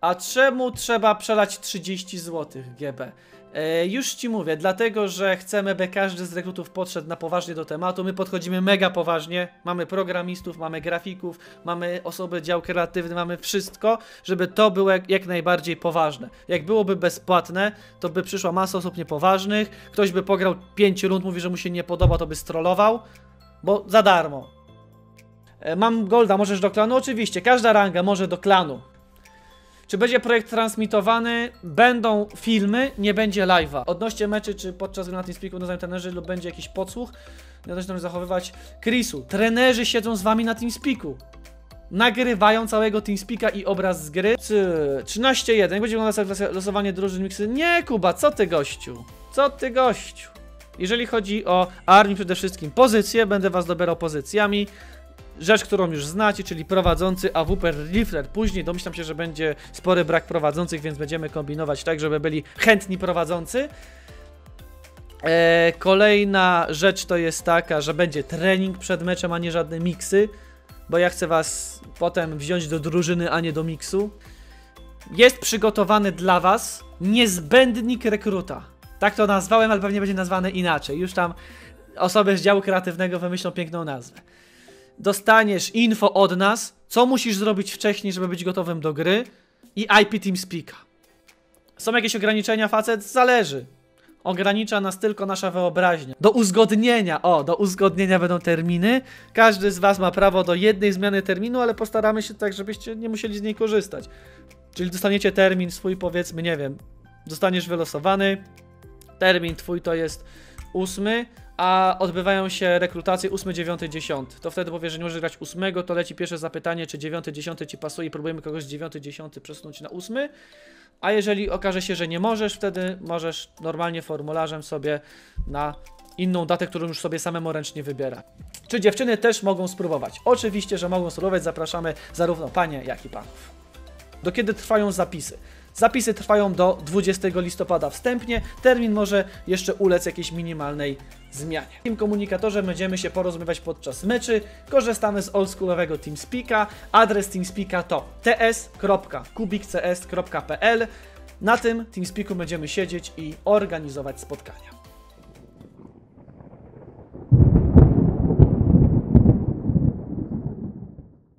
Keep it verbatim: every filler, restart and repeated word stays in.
A czemu trzeba przelać trzydzieści złotych, G B? E, już ci mówię, dlatego, że chcemy, by każdy z rekrutów podszedł na poważnie do tematu. My podchodzimy mega poważnie. Mamy programistów, mamy grafików, mamy osoby dział kreatywny, mamy wszystko, żeby to było jak, jak najbardziej poważne. Jak byłoby bezpłatne, to by przyszła masa osób niepoważnych. Ktoś by pograł pięć rund, mówi, że mu się nie podoba, to by strollował, bo za darmo. E, mam golda, możesz do klanu? Oczywiście, każda ranga może do klanu. Czy będzie projekt transmitowany? Będą filmy, nie będzie live'a. Odnośnie meczy, czy podczas gry na TeamSpeaku nazywają trenerzy lub będzie jakiś podsłuch, ja też tam zachowywać. Chrisu, trenerzy siedzą z wami na TeamSpeaku. Nagrywają całego TeamSpeaka i obraz z gry. trzynaście jeden, jak będzie wyglądać losowanie drużyn miksy? Nie, Kuba, co ty gościu? Co ty gościu? Jeżeli chodzi o armię, przede wszystkim pozycje, będę was dobierał pozycjami. Rzecz, którą już znacie, czyli prowadzący A W P Rifler. Później domyślam się, że będzie spory brak prowadzących, więc będziemy kombinować tak, żeby byli chętni prowadzący. Eee, kolejna rzecz to jest taka, że będzie trening przed meczem, a nie żadne miksy. Bo ja chcę was potem wziąć do drużyny, a nie do miksu. Jest przygotowany dla was niezbędnik rekruta. Tak to nazwałem, ale pewnie będzie nazwane inaczej. Już tam osoby z działu kreatywnego wymyślą piękną nazwę. Dostaniesz info od nas, co musisz zrobić wcześniej, żeby być gotowym do gry, i I P TeamSpeaka. Są jakieś ograniczenia, facet? Zależy. Ogranicza nas tylko nasza wyobraźnia. Do uzgodnienia, o, do uzgodnienia będą terminy. Każdy z was ma prawo do jednej zmiany terminu, ale postaramy się tak, żebyście nie musieli z niej korzystać. Czyli dostaniecie termin swój, powiedzmy, nie wiem, zostaniesz wylosowany. Termin twój to jest ósmy. A odbywają się rekrutacje ósmy, dziewiąty, dziesiąty. To wtedy powie, że nie możesz grać ósmego, to leci pierwsze zapytanie, czy dziewiąty, dziesiąty ci pasuje i próbujemy kogoś z dziewiątego, dziesiątego przesunąć na ósmy. A jeżeli okaże się, że nie możesz, wtedy możesz normalnie formularzem sobie na inną datę, którą już sobie samemu ręcznie wybiera. Czy dziewczyny też mogą spróbować? Oczywiście, że mogą spróbować. Zapraszamy zarówno panie, jak i panów. Do kiedy trwają zapisy? Zapisy trwają do dwudziestego listopada wstępnie, termin może jeszcze ulec jakiejś minimalnej zmianie. W tym komunikatorze będziemy się porozumiewać podczas meczy, korzystamy z oldschoolowego TeamSpeaka, adres TeamSpeaka to t s kropka kubik c s kropka p l, na tym TeamSpeaku będziemy siedzieć i organizować spotkania.